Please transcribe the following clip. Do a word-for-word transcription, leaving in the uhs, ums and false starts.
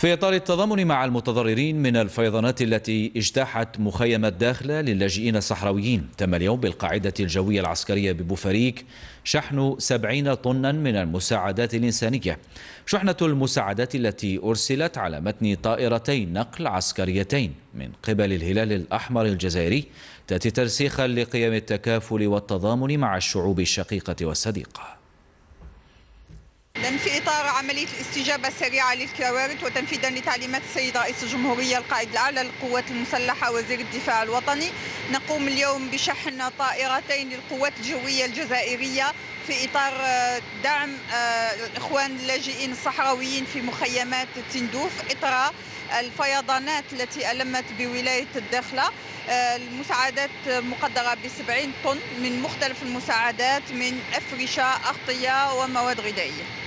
في إطار التضامن مع المتضررين من الفيضانات التي اجتاحت مخيم الداخلة للاجئين الصحراويين، تم اليوم بالقاعدة الجوية العسكرية ببوفريك شحن سبعين طنا من المساعدات الإنسانية. شحنة المساعدات التي أرسلت على متن طائرتين نقل عسكريتين من قبل الهلال الأحمر الجزائري تأتي ترسيخا لقيم التكافل والتضامن مع الشعوب الشقيقة والصديقة. في إطار عملية الاستجابة السريعة للكوارث وتنفيذا لتعليمات السيد رئيس الجمهورية القائد الأعلى للقوات المسلحة وزير الدفاع الوطني، نقوم اليوم بشحن طائرتين للقوات الجوية الجزائرية في إطار دعم الإخوان اللاجئين الصحراويين في مخيمات تندوف إطر الفيضانات التي ألمت بولاية الداخلة. المساعدات مقدرة ب سبعين طن من مختلف المساعدات من أفرشة، أغطية ومواد غذائية.